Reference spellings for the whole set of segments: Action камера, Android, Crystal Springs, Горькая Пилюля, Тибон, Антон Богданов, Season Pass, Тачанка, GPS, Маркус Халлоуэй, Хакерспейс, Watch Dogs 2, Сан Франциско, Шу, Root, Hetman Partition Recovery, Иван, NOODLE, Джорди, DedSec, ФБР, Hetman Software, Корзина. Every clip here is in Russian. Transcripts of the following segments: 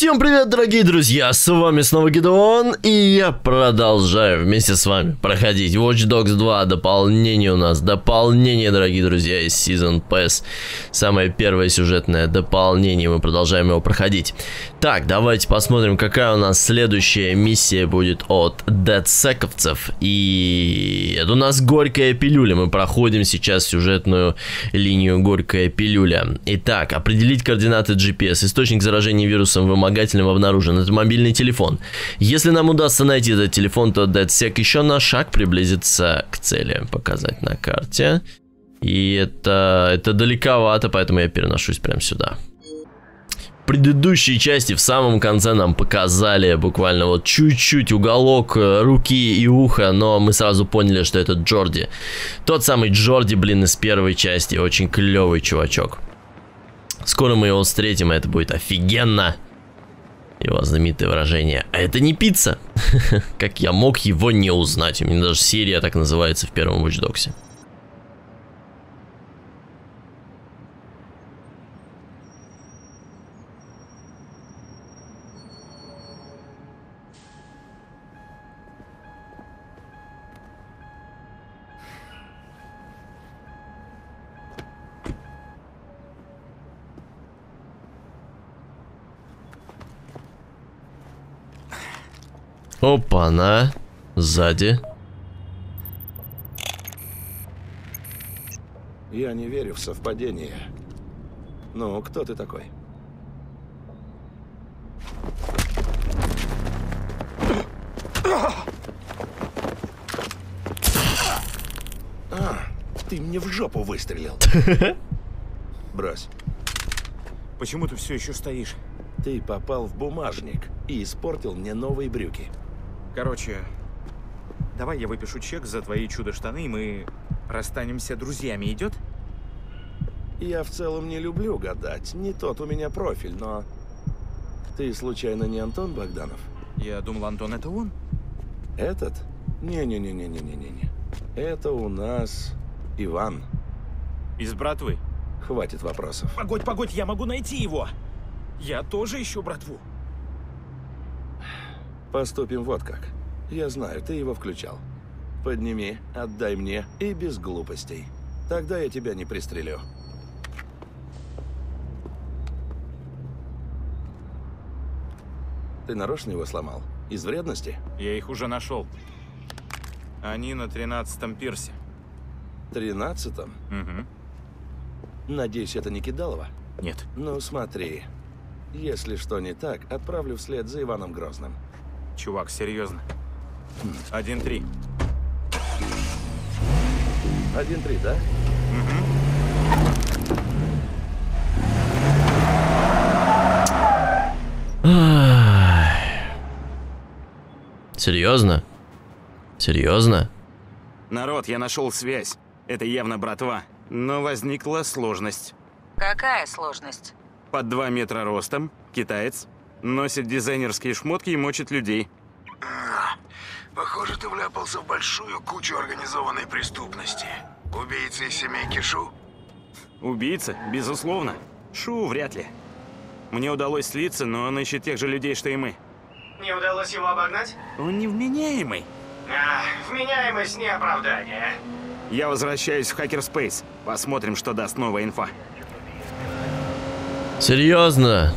Всем привет, дорогие друзья, с вами снова Гидеон, и я продолжаю вместе с вами проходить Watch Dogs 2, дополнение у нас, дорогие друзья, из Season Pass, самое первое сюжетное дополнение, мы продолжаем его проходить. Так, давайте посмотрим, какая у нас следующая миссия будет от DedSec-овцев, и это у нас Горькая Пилюля, мы проходим сейчас сюжетную линию Горькая Пилюля. Итак, определить координаты GPS, источник заражения вирусом вымогателем обнаружен. Это мобильный телефон. Если нам удастся найти этот телефон, то DedSec еще на шаг приблизится к цели. Показать на карте. И это далековато, поэтому я переношусь прямо сюда. В предыдущей части в самом конце нам показали буквально вот чуть-чуть уголок руки и уха, но мы сразу поняли, что это Джорди. Тот самый Джорди, блин, из первой части. Очень клевый чувачок. Скоро мы его встретим, и это будет офигенно. Его знаменитое выражение «А это не пицца!» Как я мог его не узнать? У меня даже серия так называется в первом Watch Dogs'е. Опа-на, сзади. Я не верю в совпадение. Ну, кто ты такой? Ты мне в жопу выстрелил. Брось. Почему ты все еще стоишь? Ты попал в бумажник и испортил мне новые брюки. Короче, давай я выпишу чек за твои чудо-штаны, и мы расстанемся друзьями, идет? Я в целом не люблю гадать, не тот у меня профиль, но... Ты случайно не Антон Богданов? Я думал, Антон это он. Этот? Не-не-не-не-не-не-не. Это у нас Иван. Из братвы? Хватит вопросов. Погодь, погодь, я могу найти его! Я тоже ищу братву. Поступим вот как. Я знаю, ты его включал. Подними, отдай мне и без глупостей. Тогда я тебя не пристрелю. Ты нарочно его сломал? Из вредности? Я их уже нашел. Они на 13-м пирсе. 13-м? Угу. Надеюсь, это не Кидалова? Нет. Ну смотри, если что не так, отправлю вслед за Иваном Грозным. Чувак, серьезно. 1-3. 1-3, да? Серьезно? Серьезно? Народ, я нашел связь. Это явно братва. Но возникла сложность. Какая сложность? Под 2 метра ростом, китаец. Носит дизайнерские шмотки и мочит людей. Похоже, ты вляпался в большую кучу организованной преступности. Убийцы из семейки Шу? Убийцы? Безусловно. Шу вряд ли. Мне удалось слиться, но он ищет тех же людей, что и мы. Не удалось его обогнать? Он невменяемый. Вменяемость не оправдание. Я возвращаюсь в Хакерспейс. Посмотрим, что даст новая инфа. Серьезно?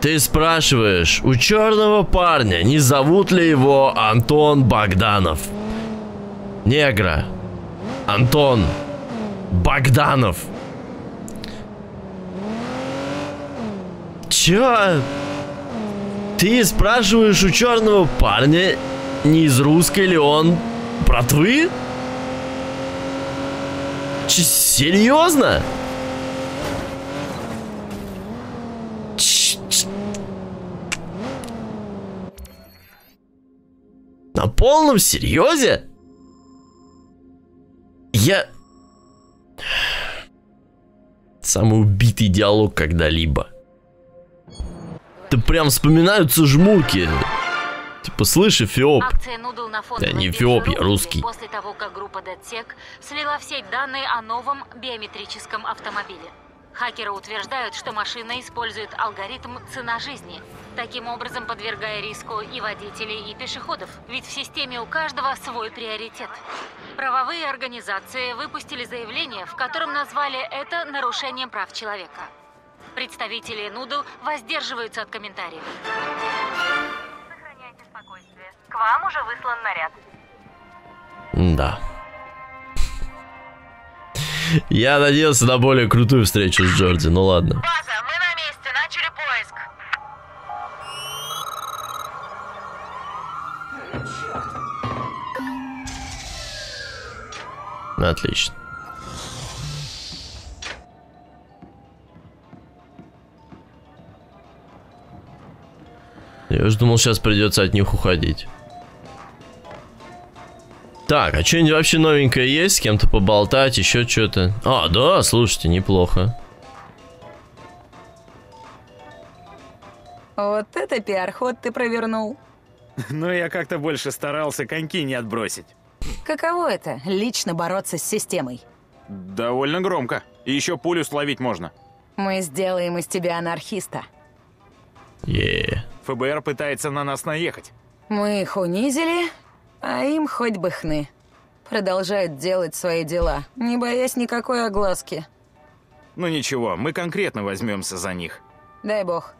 Ты спрашиваешь, у черного парня не зовут ли его Антон Богданов? Негра. Антон Богданов. Чё? Ты спрашиваешь у черного парня, не из русской ли он братвы? Серьезно? На полном серьезе? Я... Самый убитый диалог когда-либо. Ты прям вспоминаются жмурки. Типа, слышь, Эфиоп. Да не Эфиоп, я русский. После того, как группа DedSec слила в сеть данные о новом биометрическом автомобиле. Хакеры утверждают, что машина использует алгоритм «цена жизни», таким образом подвергая риску и водителей, и пешеходов, ведь в системе у каждого свой приоритет. Правовые организации выпустили заявление, в котором назвали это нарушением прав человека. Представители NOODLE воздерживаются от комментариев. Сохраняйте спокойствие. К вам уже выслан наряд. Да. Я надеялся на более крутую встречу с Джорди, ну ладно. База, мы на месте, начали поиск. Отлично. Я уж думал, сейчас придется от них уходить. Так, а что-нибудь вообще новенькое есть? С кем-то поболтать, еще что-то? А, да, слушайте, неплохо. Вот это пиар-ход ты провернул. Ну, я как-то больше старался коньки не отбросить. Каково это, лично бороться с системой? Довольно громко. И еще пулю словить можно. Мы сделаем из тебя анархиста. ФБР пытается на нас наехать. Мы их унизили, а им хоть бы хны. Продолжают делать свои дела, не боясь никакой огласки. Ну ничего, мы конкретно возьмемся за них. Дай бог.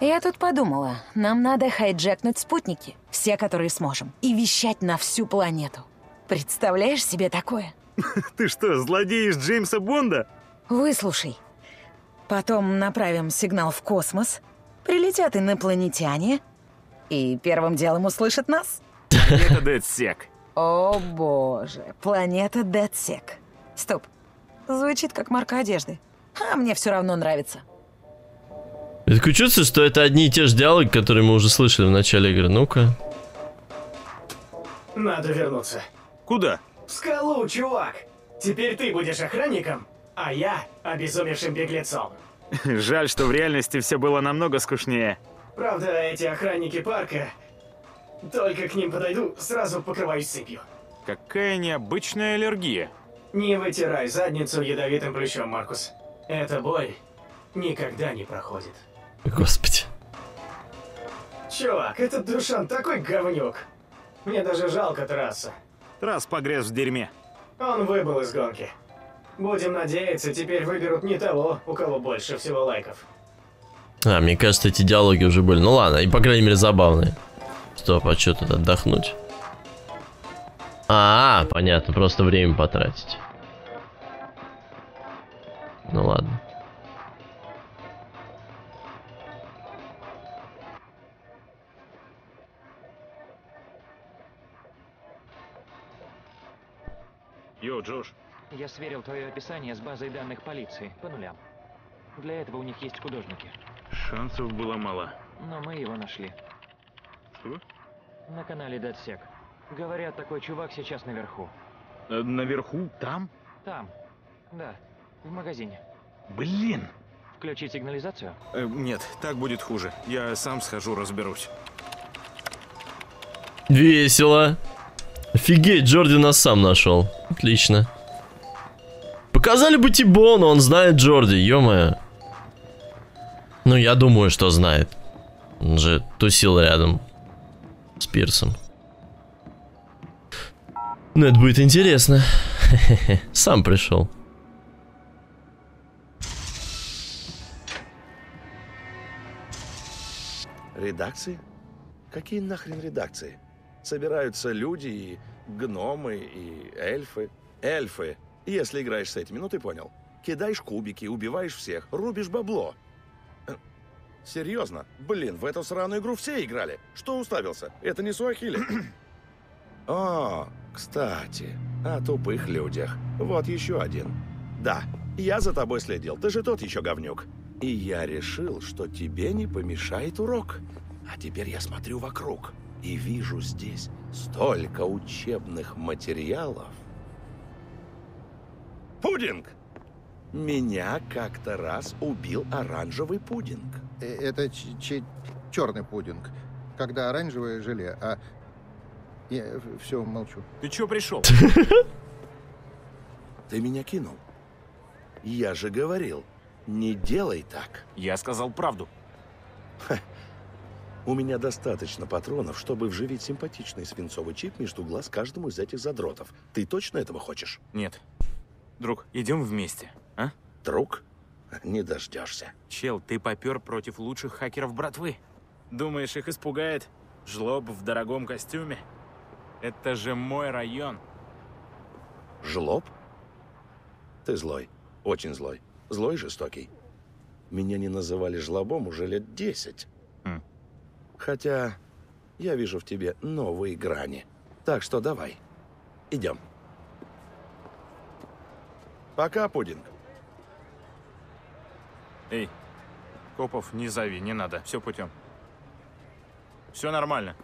Я тут подумала, нам надо хайджекнуть спутники, все, которые сможем, и вещать на всю планету. Представляешь себе такое? Ты что, злодеешь Джеймса Бонда? Выслушай. Потом направим сигнал в космос, прилетят инопланетяне, и первым делом услышат нас. Планета DedSec. О боже, планета DedSec. Стоп, звучит как марка одежды, а мне все равно нравится. Такое чувство, что это одни и те же диалоги, которые мы уже слышали в начале игры. Ну-ка. Надо вернуться. Куда? В скалу, чувак. Теперь ты будешь охранником, а я обезумевшим беглецом. Жаль, что в реальности все было намного скучнее. Правда, эти охранники парка... Только к ним подойду, сразу покрываюсь сыпью. Какая необычная аллергия. Не вытирай задницу ядовитым прыщом, Маркус. Эта боль никогда не проходит. Господи. Чувак, этот Душан такой говнюк. Мне даже жалко Трасса. Трасс погряз в дерьме. Он выбыл из гонки. Будем надеяться, теперь выберут не того, у кого больше всего лайков. А, мне кажется, эти диалоги уже были. Ну ладно, и по крайней мере забавные. Стоп, а что тут отдохнуть? А, понятно, просто время потратить. Ну ладно. Йо, Джош. Я сверил твое описание с базой данных полиции, по нулям. Для этого у них есть художники. Шансов было мало. Но мы его нашли. Что? На канале DedSec. Говорят, такой чувак сейчас наверху. Наверху? Там? Там. Да. В магазине. Блин! Включить сигнализацию? Нет, так будет хуже. Я сам схожу, разберусь. Весело. Офигеть, Джорди нас сам нашел. Отлично. Показали бы Тибону, он знает Джорди, ё-моё. Ну, я думаю, что знает. Он же тусил рядом с Спирсом. Ну, это будет интересно. Сам пришел. Редакции? Какие нахрен редакции? Собираются люди, и гномы, и эльфы. Эльфы. Если играешь с этими, ну ты понял. Кидаешь кубики, убиваешь всех, рубишь бабло. Серьезно? Блин, в эту сраную игру все играли. Что уставился? Это не суахили. О, кстати, о тупых людях. Вот еще один. Да, я за тобой следил, ты же тот еще говнюк. И я решил, что тебе не помешает урок. А теперь я смотрю вокруг и вижу здесь столько учебных материалов. Пудинг! Меня как-то раз убил оранжевый пудинг. Это черный пудинг, когда оранжевое желе, а... Я все молчу. Ты чё пришел? Ты меня кинул. Я же говорил, не делай так. Я сказал правду. Ха. У меня достаточно патронов, чтобы вживить симпатичный свинцовый чип между глаз каждому из этих задротов. Ты точно этого хочешь? Нет. Друг, идем вместе, а? Друг? Не дождешься. Чел, ты попер против лучших хакеров братвы. Думаешь, их испугает жлоб в дорогом костюме? Это же мой район. Жлоб? Ты злой. Очень злой. Злой, жестокий. Меня не называли жлобом уже лет 10. Хотя я вижу в тебе новые грани. Так что давай, идем. Пока, пудинг. Эй, копов не зови, не надо, все путем. Все нормально.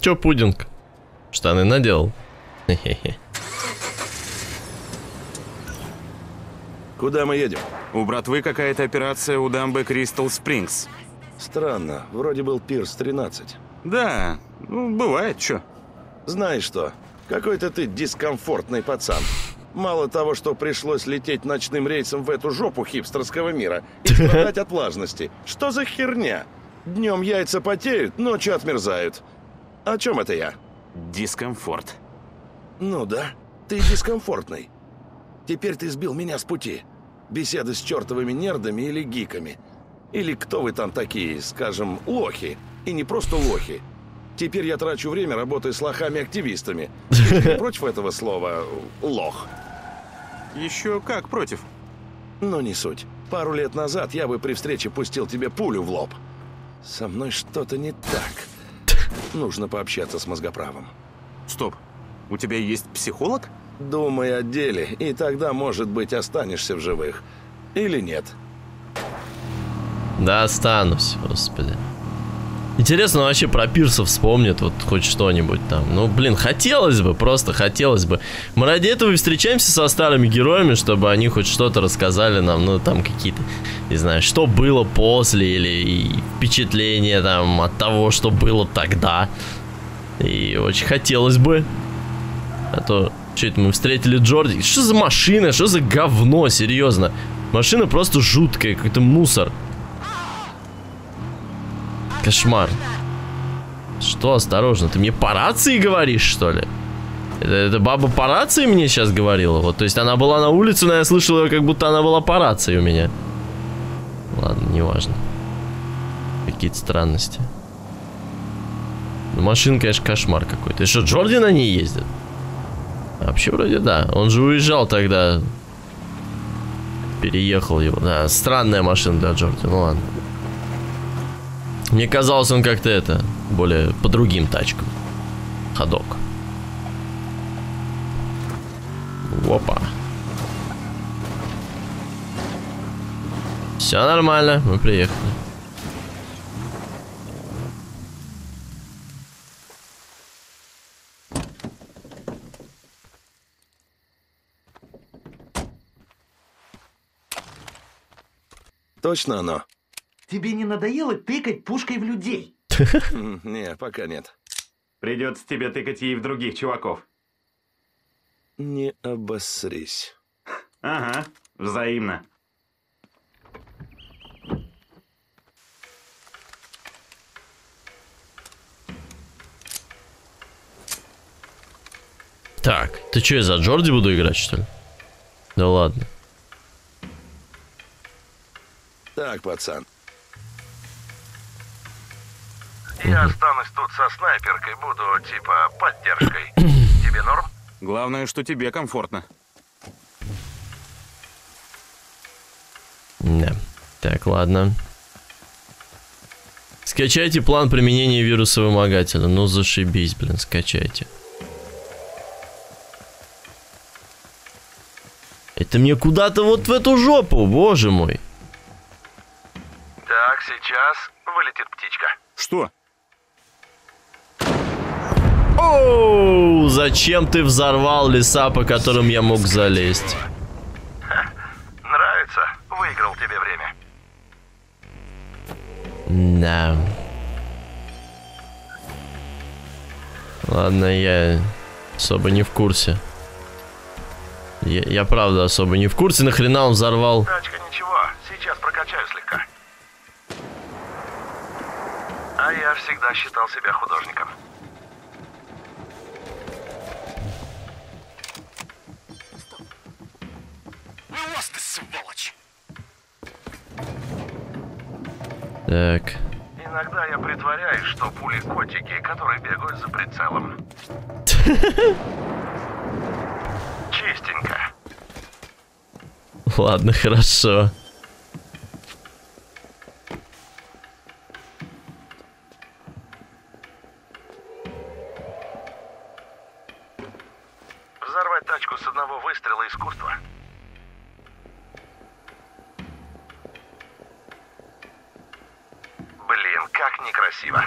Че, пудинг? Штаны надел. Куда мы едем? У братвы какая-то операция у дамбы Crystal Springs. Странно, вроде был пирс 13. Да, ну, бывает, чё. Знаешь что, какой-то ты дискомфортный пацан. Мало того, что пришлось лететь ночным рейсом в эту жопу хипстерского мира и страдать от влажности. Что за херня? Днем яйца потеют, ночью отмерзают. О чем это я? Дискомфорт. Ну да, ты дискомфортный. Теперь ты сбил меня с пути. Беседы с чертовыми нердами или гиками. Или кто вы там такие, скажем, лохи. И не просто лохи. Теперь я трачу время, работая с лохами-активистами. Ты против этого слова «лох»? Еще как против. Но не суть. Пару лет назад я бы при встрече пустил тебе пулю в лоб. Со мной что-то не так. Нужно пообщаться с мозгоправом. Стоп. У тебя есть психолог? Думай о деле, и тогда, может быть, останешься в живых. Или нет? Да, останусь, господи. Интересно, вообще про пирсов вспомнит вот хоть что-нибудь там. Ну, блин, хотелось бы, просто хотелось бы. Мы ради этого и встречаемся со старыми героями, чтобы они хоть что-то рассказали нам, ну, там какие-то, не знаю, что было после, или впечатление там от того, что было тогда. И очень хотелось бы. А то... Что это мы встретили Джорди? Что за машина? Что за говно? Серьезно. Машина просто жуткая. Какой-то мусор. Кошмар. Что? Осторожно. Ты мне по рации говоришь, что ли? Это баба по рации мне сейчас говорила? Вот, то есть она была на улице, но я слышал ее, как будто она была по рации у меня. Ладно, неважно. Какие-то странности. Но машина, конечно, кошмар какой-то. И что, Джорди на ней ездит? Вообще вроде да, он же уезжал тогда. Переехал его, да, странная машина для Джорди, ну ладно. Мне казалось, он как-то это, более по другим тачкам. Ходок. Опа. Все нормально, мы приехали. Точно оно? Тебе не надоело тыкать пушкой в людей? Не, пока нет. Придется тебе тыкать ей в других чуваков. Не обосрись. Ага, взаимно. Так, ты что, я за Джорди буду играть, что ли? Да ладно. Так, пацан. Я останусь тут со снайперкой, буду типа поддержкой. Тебе норм? Главное, что тебе комфортно. Да. Так, ладно. Скачайте план применения вируса-вымогателя. Ну зашибись, блин, скачайте. Это мне куда-то вот в эту жопу, боже мой. Так, сейчас вылетит птичка. Что? Оу, зачем ты взорвал леса, по которым я мог залезть? Нравится? Выиграл тебе время. Да. Ладно, я особо не в курсе. Я правда особо не в курсе, нахрена он взорвал. Тачка, ничего, сейчас прокачаю слегка. А я всегда считал себя художником. Так. Иногда я притворяюсь, что пули котики, которые бегают за прицелом. Чистенько. Ладно, хорошо. Взорвать тачку с одного выстрела — искусство. Блин, как некрасиво.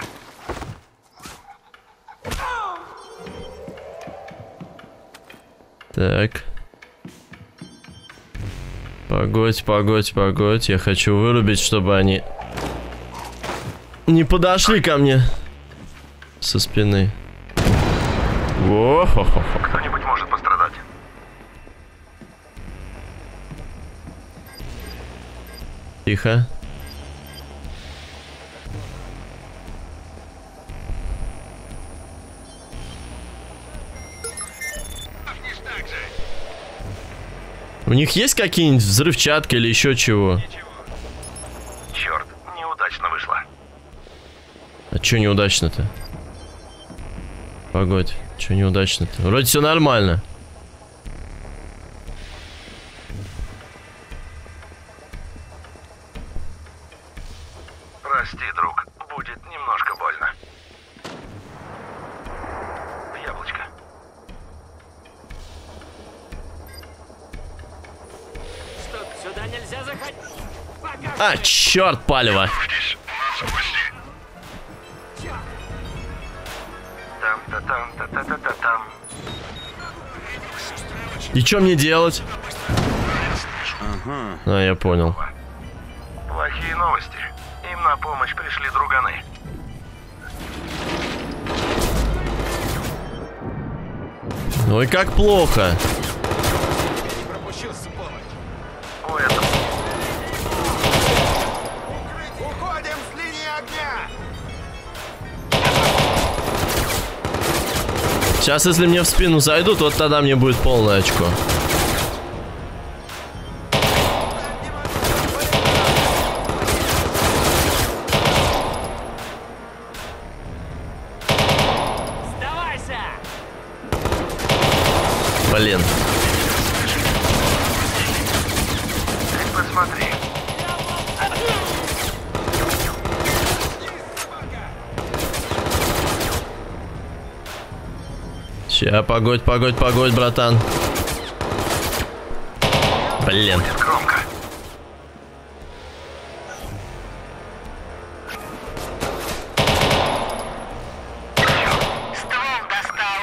Так. Погодь, погодь, погодь. Я хочу вырубить, чтобы они не подошли ко мне со спины. О-хо-хо-хо. Кто-нибудь может пострадать? Тихо. У них есть какие-нибудь взрывчатки или еще чего? Черт, неудачно вышло. А че неудачно-то? Погодь, че неудачно-то? Вроде все нормально. Прости, друг, будет немножко больно. Яблочко. Сюда нельзя заходить. А, черт, палево. И что мне делать? Ага. А, я понял. Плохие новости. Им на помощь пришли друганы. Ой, как плохо. Сейчас, если мне в спину зайдут, вот тогда мне будет полное очко. Сдавайся! Блин. Ты посмотри. Ща, погодь, погодь, погодь, братан. Блин. Громко. Ствол достал.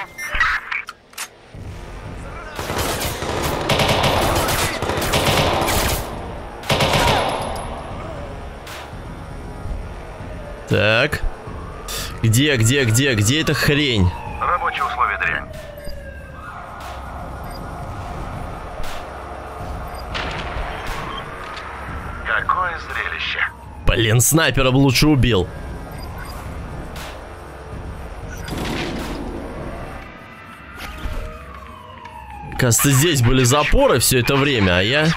Так. Где эта хрень? Рабочие условия дрянь. Какое зрелище. Блин, снайпера бы лучше убил. Кажется, здесь были запоры все это время, а я...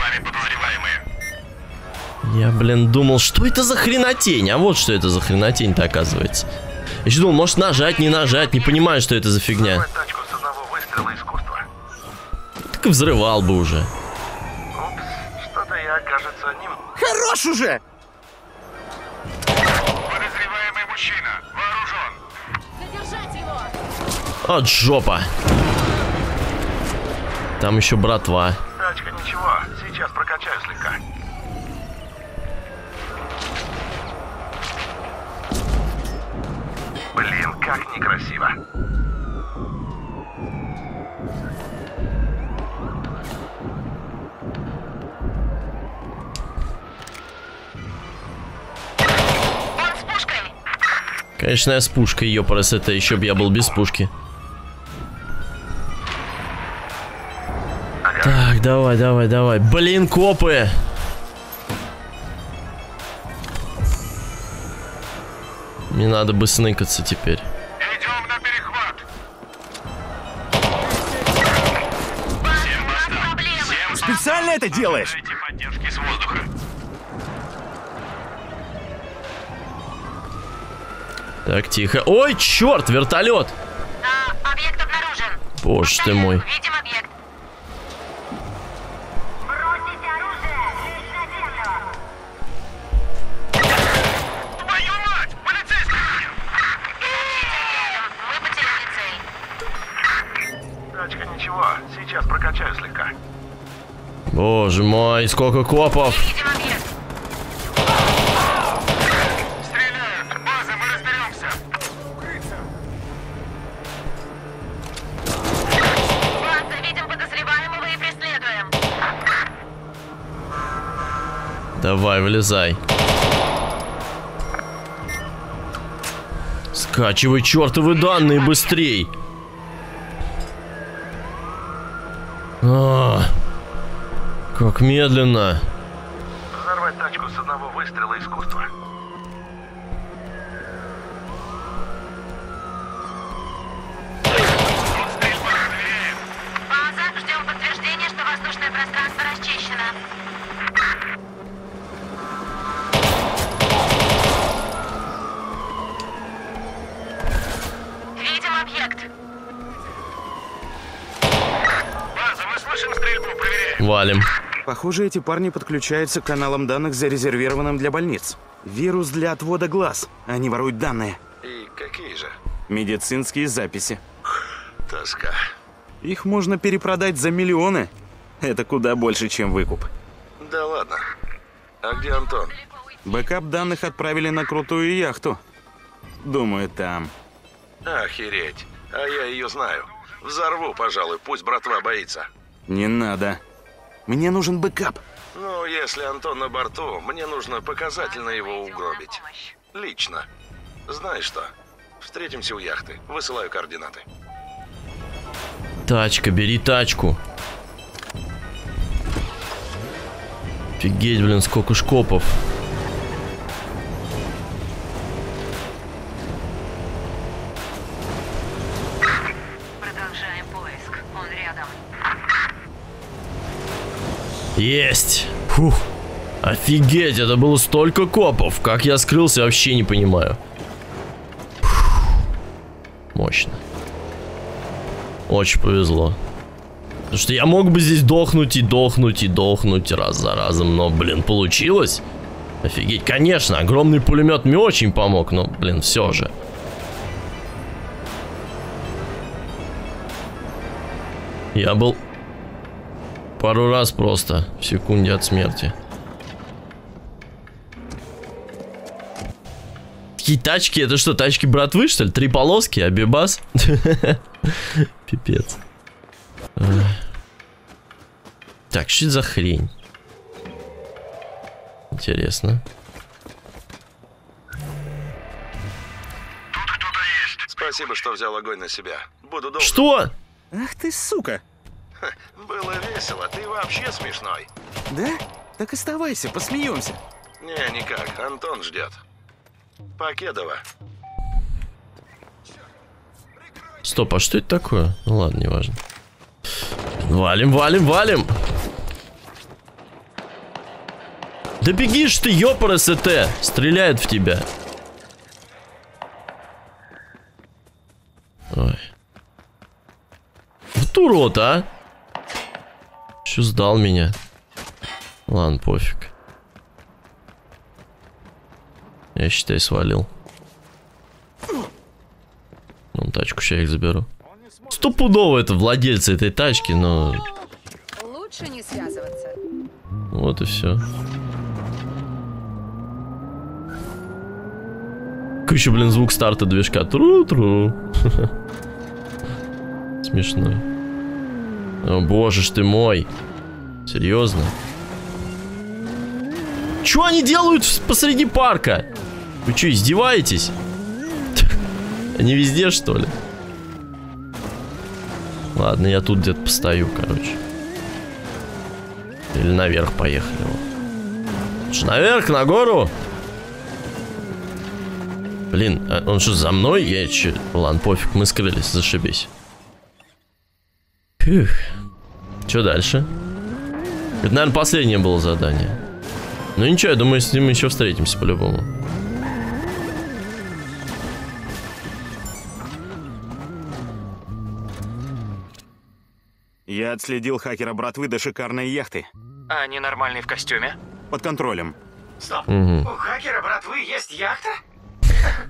Я, блин, думал, что это за хренотень? А вот что это за хренотень-то, оказывается. Я еще думал, может нажать, не понимаю, что это за фигня. Так и взрывал бы уже. Упс, что-то я, кажется, не... Хорош уже! Подозреваемый мужчина, вооружен. Задержать его! От жопа. Там еще братва. Тачка, ничего, сейчас прокачаю слегка. Блин, как некрасиво. Он с пушкой. Конечно, я с пушкой, ёпарас, это еще бы я был без пушки. Ага. Так, давай, давай, давай. Блин, копы! Мне надо бы сныкаться теперь. Идем на перехват. Всем специально это делаешь? Поддержки с воздуха. Так, тихо. Ой, черт, вертолет! Объект обнаружен. Боже ты мой. Видим объект. Бросить оружие, лечь на землю. Твою мать! Полицейский! Мы потеряли цель. Тачка, ничего, сейчас прокачаю слегка. Боже мой, сколько копов! Видим объект. Давай, вылезай. Скачивай чертовы данные быстрей. А, как медленно. Взорвать тачку с одного выстрела — искусство. База, ждем подтверждения, что воздушное пространство расчищено. Валим. Похоже, эти парни подключаются к каналам данных, зарезервированным для больниц. Вирус для отвода глаз. Они воруют данные. И какие же? Медицинские записи. Тоска. Их можно перепродать за миллионы. Это куда больше, чем выкуп. Да ладно. А где Антон? Бэкап данных отправили на крутую яхту. Думаю, там. Охереть. А я ее знаю. Взорву, пожалуй, пусть братва боится. Не надо. Мне нужен бэкап. Ну, если Антон на борту, мне нужно показательно его угробить. Лично. Знаешь что? Встретимся у яхты. Высылаю координаты. Тачка, бери тачку. Офигеть, блин, сколько шкопов. Есть! Фух! Офигеть, это было столько копов! Как я скрылся, вообще не понимаю. Фух. Мощно. Очень повезло. Потому что я мог бы здесь дохнуть и дохнуть и дохнуть раз за разом, но, блин, получилось. Офигеть, конечно, огромный пулемет мне очень помог, но, блин, все же. Я был... пару раз просто в секунде от смерти. Какие тачки? Это что, тачки братвы, что ли? Три полоски, абибас? Пипец. Так, что это за хрень? Интересно. Тут кто-то есть. Спасибо, что взял огонь на себя. Буду долго. Что? Ах ты, сука! Было весело, ты вообще смешной. Да? Так оставайся, посмеемся. Не, никак, Антон ждет. Покедова. Стоп, а что это такое? Ну ладно, не важно. Валим, валим, валим. Да беги ж ты, ёпара СТ! Стреляет в тебя. Ой. Вот урод, а? Чё сдал меня? Ладно, пофиг. Я, считай, свалил. Ну, тачку сейчас их заберу. Стопудово это владельцы этой тачки, но... лучше не связываться. Вот и все. Какой еще, блин, звук старта движка? Тру-тру. Смешно. О, боже ж ты мой. Серьезно? Чё они делают посреди парка? Вы чё, издеваетесь? Они везде, что ли? Ладно, я тут где-то постою, короче. Или наверх поехали. Что, наверх, на гору? Блин, а он что, за мной? Я че... Ладно, пофиг, мы скрылись, зашибись. Фух. Че дальше? Это, наверное, последнее было задание. Ну ничего, я думаю, с ним еще встретимся по-любому. Я отследил хакера братвы до шикарной яхты. А они нормальные в костюме? Под контролем. Стоп. Угу. У хакера братвы есть яхта?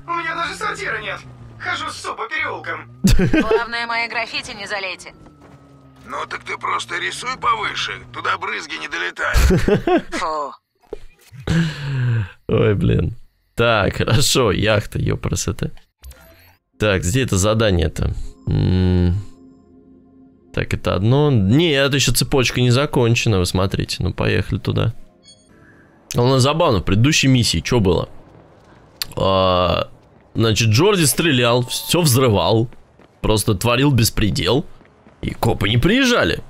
У меня даже сортира нет. Хожу с супа переулком. Главное, мои граффити не залейте. Ну так ты просто рисуй повыше. Туда брызги не долетают. Фу. Ой, блин. Так, хорошо. Яхта, ёпросота. Так, где это задание-то? Так, это одно... Нет, еще цепочка не закончена. Вы смотрите. Ну, поехали туда. Но забавно, в предыдущей миссии что было? Значит, Джорди стрелял, все взрывал, просто творил беспредел, и копы не приезжали.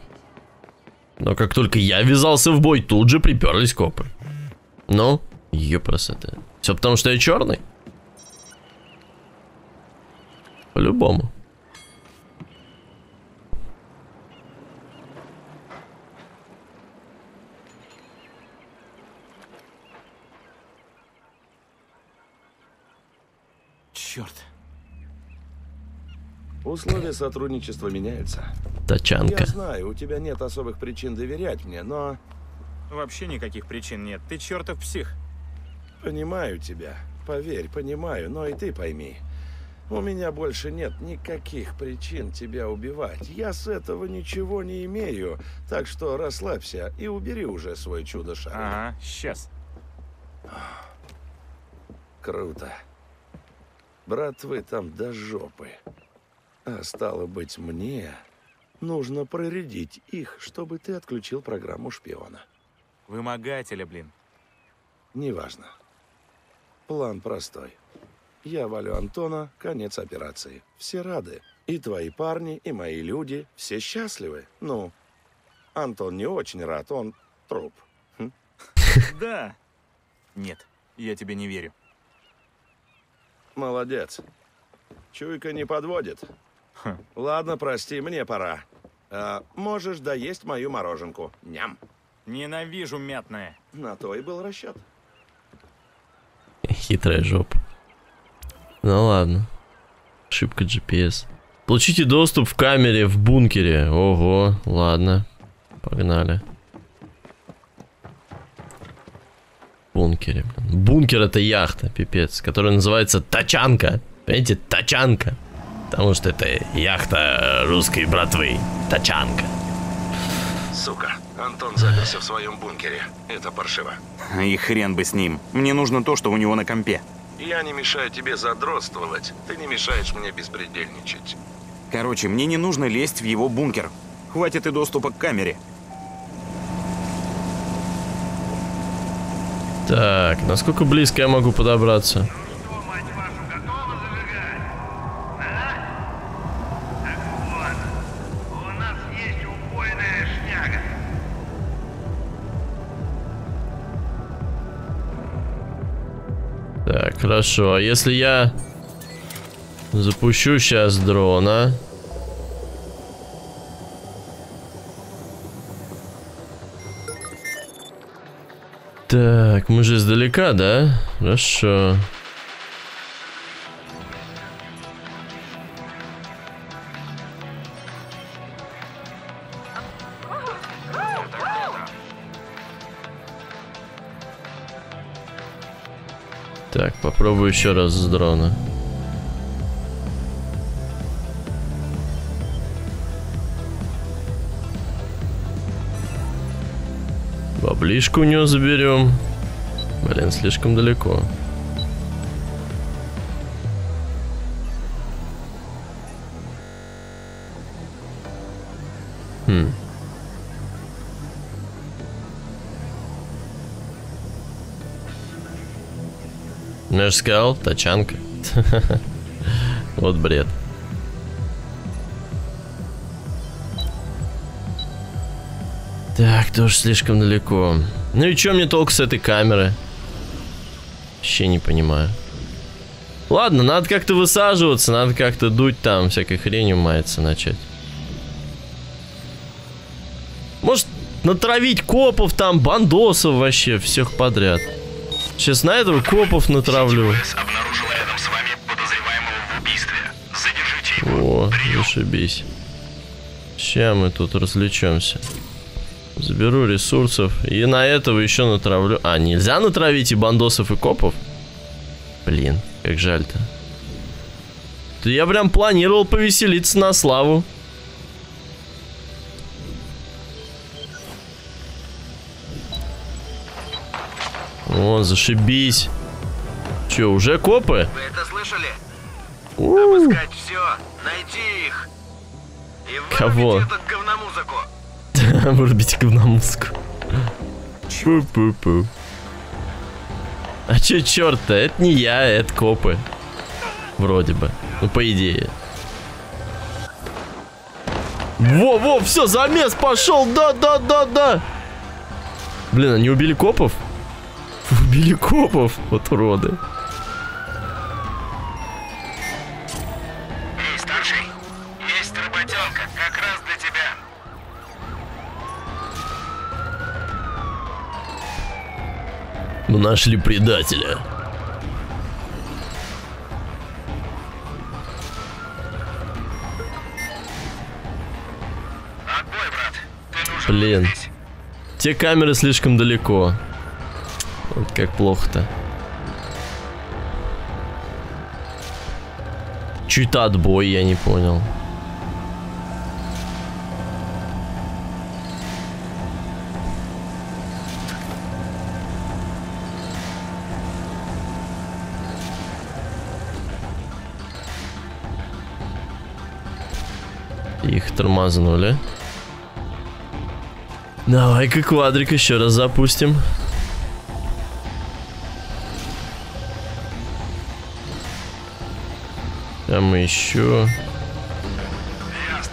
Но как только я ввязался в бой, тут же приперлись копы. Ну, ее красота. Все потому, что я черный? По-любому. Черт. Условия сотрудничества меняются. Тачанка. Я знаю, у тебя нет особых причин доверять мне, но... Вообще никаких причин нет. Ты чертов псих. Понимаю тебя. Поверь, понимаю, но и ты пойми. У меня больше нет никаких причин тебя убивать. Я с этого ничего не имею. Так что расслабься и убери уже свой чудо-шар. Ага, сейчас. Круто. Братвы там до жопы. А стало быть, мне нужно проредить их, чтобы ты отключил программу шпиона. Вымогателя, блин. Неважно. План простой. Я валю Антона, конец операции. Все рады. И твои парни, и мои люди. Все счастливы. Ну, Антон не очень рад, он труп. Да. Нет, я тебе не верю. Молодец. Чуйка не подводит. Ха. Ладно, прости, мне пора. Можешь доесть мою мороженку. Ням. Ненавижу мятное. На то и был расчет. Хитрая жопа. Ну ладно. Ошибка GPS. Получите доступ в камере в бункере. Ого, ладно. Погнали. Бункере. Бункер — это яхта, пипец, которая называется Тачанка. Понимаете, Тачанка. Потому что это яхта русской братвы. Тачанка. Сука, Антон заперся в своем бункере. Это паршиво. И хрен бы с ним. Мне нужно то, что у него на компе. Я не мешаю тебе задротствовать. Ты не мешаешь мне беспредельничать. Короче, мне не нужно лезть в его бункер. Хватит и доступа к камере. Так, насколько близко я могу подобраться? Так, хорошо. А если я запущу сейчас дрона... Так, мы же издалека, да? Хорошо. Так, попробую еще раз с дрона. Баблишку у него заберем. Блин, слишком далеко. Хм. Я же сказал, Тачанка. Вот бред. Так, тоже слишком далеко. Ну и чё мне толк с этой камеры? Вообще не понимаю. Ладно, надо как-то высаживаться, надо как-то дуть там, всякой хренью маяться начать. Может, натравить копов там, бандосов вообще, всех подряд. Сейчас найду копов, натравлю. О, зашибись. Сейчас мы тут развлечемся. Заберу ресурсов. И на этого еще натравлю. А, нельзя натравить и бандосов, и копов? Блин, как жаль-то. Я прям планировал повеселиться на славу. О, зашибись. Че, уже копы? Вы это слышали? Обыскать все, найти их. И кого? Вырубите говномузыку. Пу-пу-пу. А че черт-то? Это не я, это копы. Вроде бы. Ну, по идее. Во-во, все, замес пошел. Да. Блин, они убили копов? Убили копов. Вот уроды. Мы нашли предателя. Отбой, брат. Ты нужен. Блин. Те камеры слишком далеко. Вот как плохо-то. Чуть-то отбой, я не понял. Их тормознули. Давай-ка квадрик еще раз запустим. Там еще. Ясно.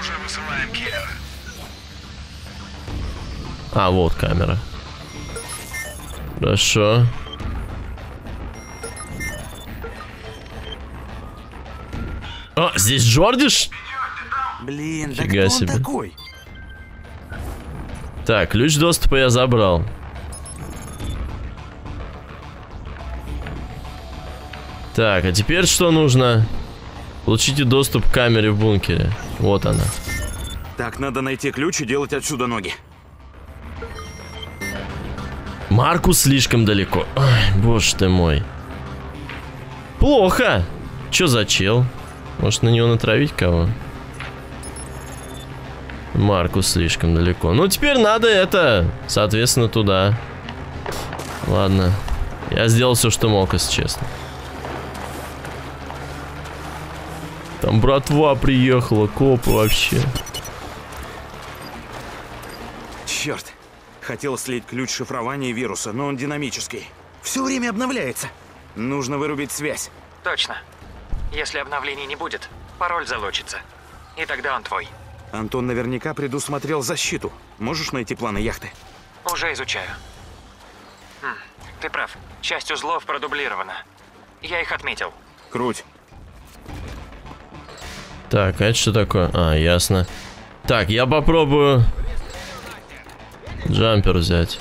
Уже высылаем киллера. А, вот камера. Хорошо. О, здесь Джордиш? Блин, да кто он такой? Так, ключ доступа я забрал. Так, а теперь что нужно? Получите доступ к камере в бункере. Вот она. Так, надо найти ключ и делать отсюда ноги. Маркус слишком далеко. Ой, боже ты мой. Плохо. Чё за чел? Может, на него натравить кого? Маркус слишком далеко. Ну, теперь надо это, соответственно, туда. Ладно. Я сделал все, что мог, если честно. Там братва приехала, копы вообще. Черт. Хотел слить ключ шифрования вируса, но он динамический. Все время обновляется. Нужно вырубить связь. Точно. Если обновлений не будет, пароль залочится. И тогда он твой. Антон наверняка предусмотрел защиту. Можешь найти планы яхты? Уже изучаю. Ты прав. Часть узлов продублирована. Я их отметил. Круть. Так, а это что такое? А, ясно. Так, я попробую джампер взять.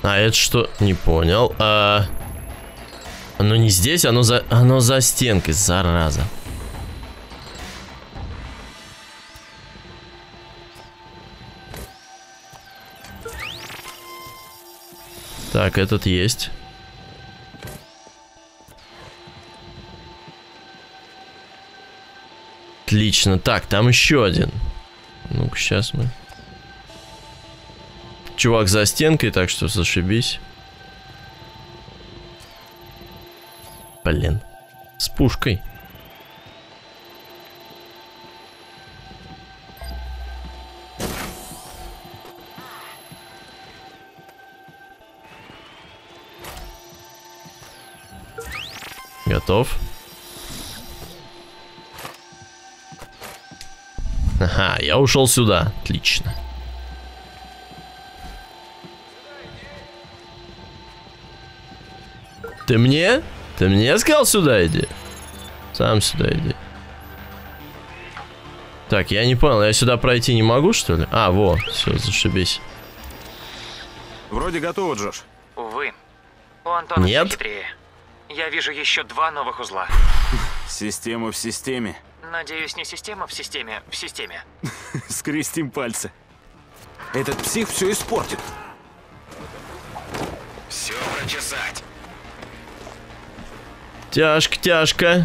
А это что? Не понял. А... Оно не здесь, оно за стенкой, зараза. Так, этот есть. Отлично. Так, там еще один. Ну-ка, сейчас мы... Чувак за стенкой, так что зашибись. Блин. С пушкой. Готов. Ага, я ушел сюда. Отлично. Ты мне? Ты мне сказал, сюда иди? Сам сюда иди. Так, я не понял, я сюда пройти не могу, что ли? А, вот, все, зашибись. Вроде готово, Джош. Увы. У Антона нет. Хитрее. Я вижу еще 2 новых узла. Система в системе. Надеюсь, не система в системе, в системе. Скрестим пальцы. Этот псих все испортит. Все прочесать. Тяжко, тяжко.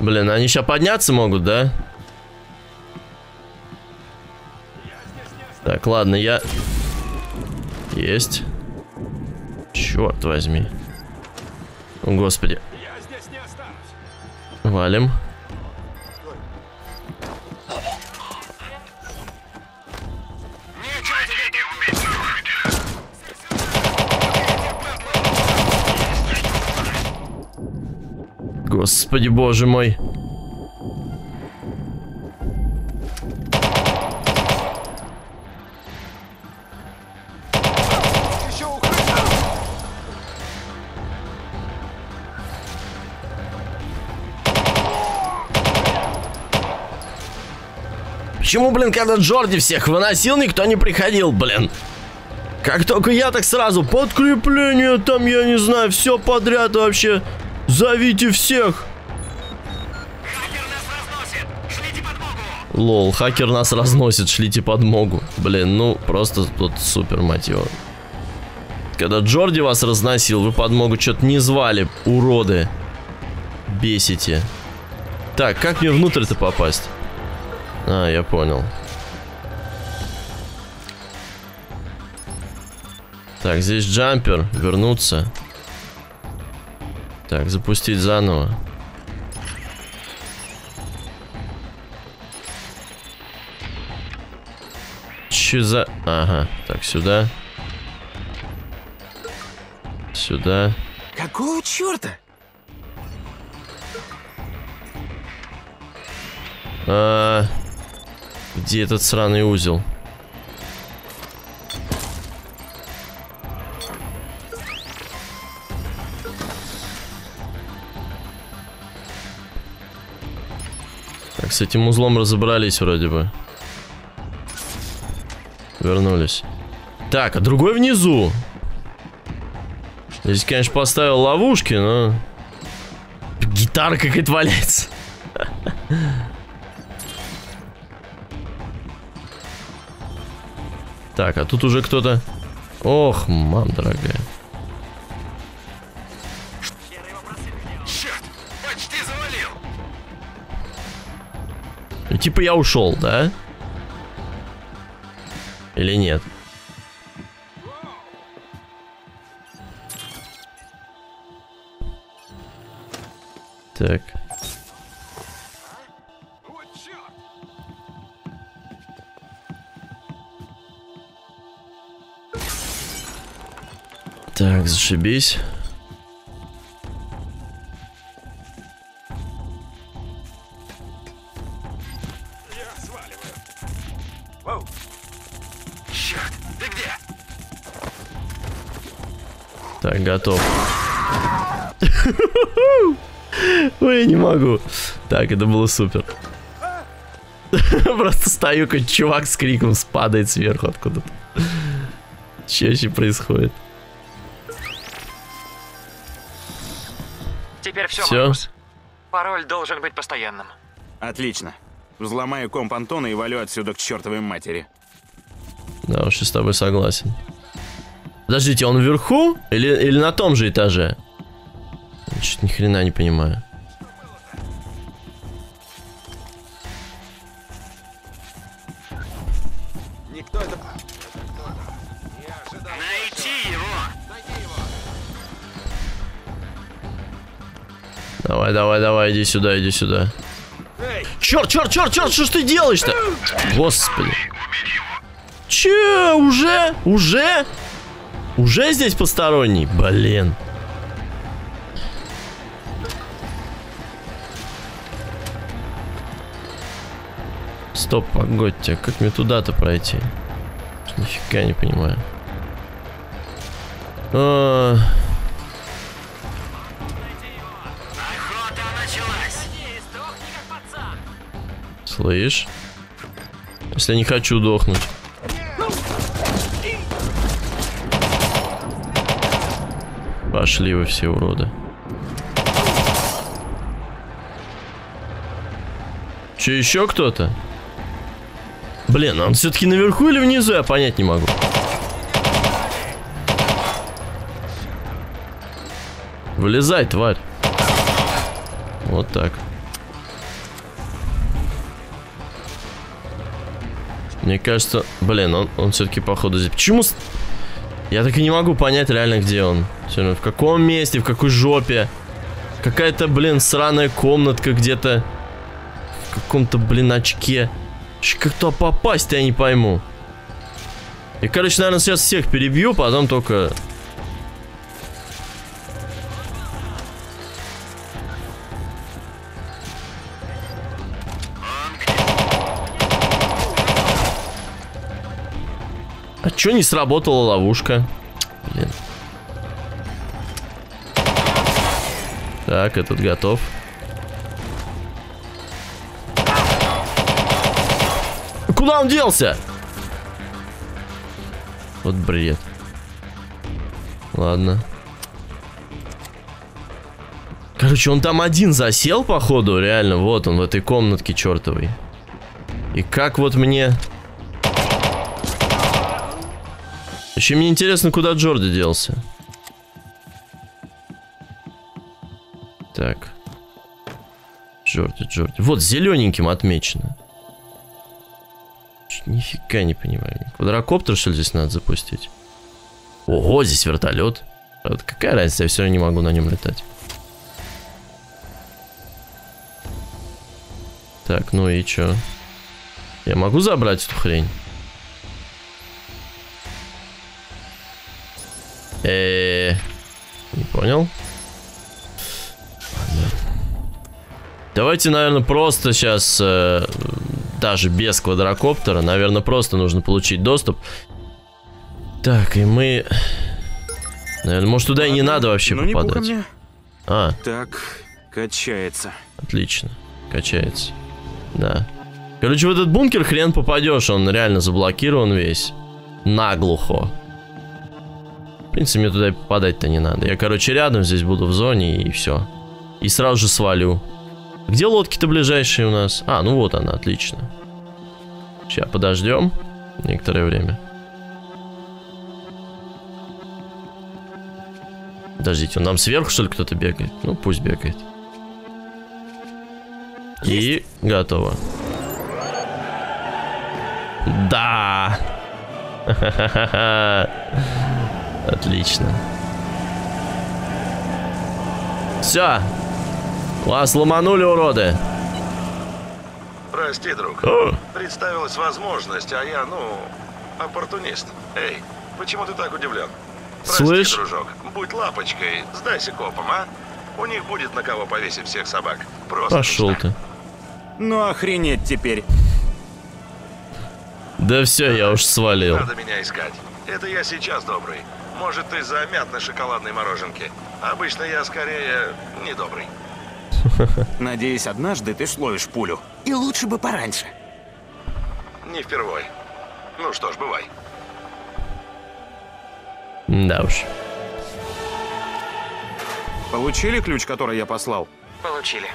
Блин, они сейчас подняться могут, да? Так, ладно, я... Есть. Черт возьми. О, господи. Валим. Господи, боже мой. Почему, блин, когда Джорди всех выносил, никто не приходил, блин? Как только я, так сразу подкрепление, там, я не знаю, все подряд вообще. Зовите всех. Хакер нас разносит. Шлите подмогу. Лол, хакер нас разносит, шлите подмогу. Блин, ну просто тут супер, мать его. Когда Джорди вас разносил, вы подмогу что-то не звали, уроды. Бесите. Так, как мне внутрь-то попасть? А, я понял. Так, здесь джампер, вернуться. Так, запустить заново. Че за... Ага, так, сюда. Сюда. Какого черта? Где этот сраный узел? Так, с этим узлом разобрались вроде бы. Вернулись. Так, а другой внизу. Здесь, конечно, поставил ловушки, но... Гитара какая-то валяется. Так, а тут уже кто-то... Ох, мам дорогая. Черт, почти завалил. И типа я ушел, да? Или нет? Так. Так, зашибись. Я сваливаю. Воу. Черт, ты где? Так, готов. Ой, я не могу. Так, это было супер. Просто стою, как чувак с криком спадает сверху откуда-то. Чаще происходит. Теперь все, Маркус. Пароль должен быть постоянным. Отлично. Взломаю комп Антона и валю отсюда к чертовой матери. Да уж, я с тобой согласен. Подождите, он вверху? Или на том же этаже? Я что-то ни хрена не понимаю. Никто это... Найти его! Давай, давай, давай, иди сюда, иди сюда. Черт, черт, черт, черт, что ж ты делаешь-то? Господи. Че, уже? Уже? Уже здесь посторонний? Блин. Стоп, погодьте, а как мне туда-то пройти? Нифига не понимаю. Слышь? Если я не хочу дохнуть. Пошли вы все, уроды. Че, еще кто-то? Блин, он все-таки наверху или внизу, я понять не могу. Вылезай, тварь. Вот так. Мне кажется... Блин, он все-таки походу здесь... Почему... Я так и не могу понять реально, где он. Все равно, в каком месте, в какой жопе. Какая-то, блин, сраная комнатка где-то. В каком-то, блин, очке. Как туда попасть-то, я не пойму. И, короче, наверное, сейчас всех перебью, потом только... А чё не сработала ловушка? Блин. Так, этот готов. Куда он делся? Вот бред. Ладно. Короче, он там один засел, походу, реально. Вот он в этой комнатке чертовой. И как вот мне... Еще мне интересно, куда Джорди делся. Так. Джорди. Вот, зелененьким отмечено. Нифига не понимаю. Квадрокоптер, что ли, здесь надо запустить? Ого, здесь вертолет. Вот какая разница, я все равно не могу на нем летать. Так, ну и че? Я могу забрать эту хрень? Не понял. Давайте, наверное, просто сейчас... Даже без квадрокоптера, наверное, просто нужно получить доступ. Так, и мы... Наверное, может, туда и не надо вообще попадать. А. Так, качается. Отлично, качается. Да. Короче, в этот бункер хрен попадешь, он реально заблокирован весь. Наглухо. В принципе, мне туда и попадать-то не надо. Я, короче, рядом здесь буду в зоне, и все. И сразу же свалю. Где лодки-то ближайшие у нас? А, ну вот она, отлично. Сейчас подождем некоторое время. Подождите, он нам сверху, что ли, кто-то бегает? Ну, пусть бегает. И готово. Да! Отлично. Все! Вас ломанули, уроды. Прости, друг. О. Представилась возможность, а я, оппортунист. Эй, почему ты так удивлен? Прости, слышь, дружок, будь лапочкой, сдайся копам, а? У них будет на кого повесить всех собак. Просто. Пошел ты. Ну охренеть теперь. Да все, я уж свалил. Надо меня искать. Это я сейчас добрый. Может, ты замят на шоколадной мороженке. Обычно я скорее недобрый. Надеюсь, однажды ты словишь пулю. И лучше бы пораньше. Не впервой. Ну что ж, бывай. Да уж. Получили ключ, который я послал? Получили.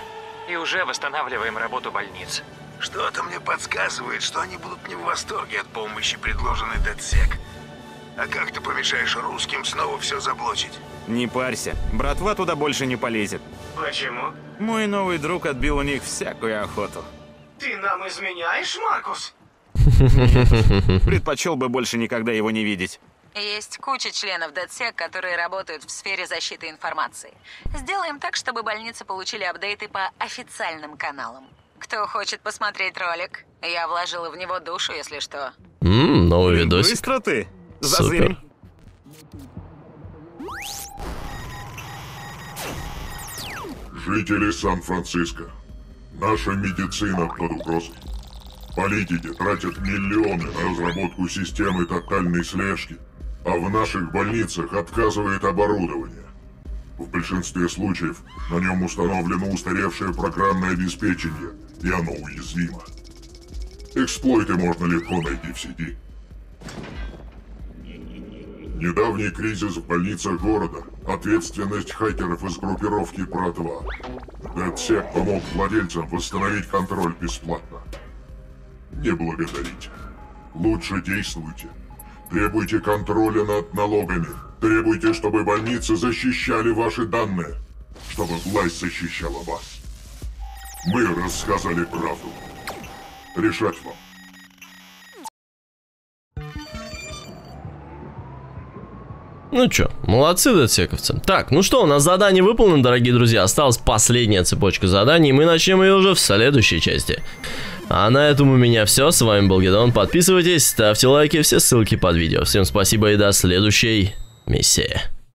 И уже восстанавливаем работу больниц. Что-то мне подсказывает, что они будут не в восторге от помощи, предложенной DedSec. А как ты помешаешь русским снова все заблочить? Не парься, братва туда больше не полезет. Почему? Мой новый друг отбил у них всякую охоту. Ты нам изменяешь, Маркус? Предпочел бы больше никогда его не видеть. Есть куча членов DedSec, которые работают в сфере защиты информации. Сделаем так, чтобы больницы получили апдейты по официальным каналам. Кто хочет посмотреть ролик? Я вложила в него душу, если что. Новый видосик. Быстро ты. Супер. Жители Сан-Франциско, наша медицина под угрозой. Политики тратят миллионы на разработку системы тотальной слежки, а в наших больницах отказывает оборудование. В большинстве случаев на нем установлено устаревшее программное обеспечение, и оно уязвимо. Эксплойты можно легко найти в сети. Недавний кризис в больницах города, ответственность хакеров из группировки «Братва». DedSec помог владельцам восстановить контроль бесплатно. Не благодарите. Лучше действуйте. Требуйте контроля над налогами. Требуйте, чтобы больницы защищали ваши данные. Чтобы власть защищала вас. Мы рассказали правду. Решать вам. Ну чё, молодцы дедсековцы. Так, ну что, у нас задание выполнено, дорогие друзья. Осталась последняя цепочка заданий, и мы начнем ее уже в следующей части. А на этом у меня все. С вами был Гедон. Подписывайтесь, ставьте лайки, все ссылки под видео. Всем спасибо и до следующей миссии.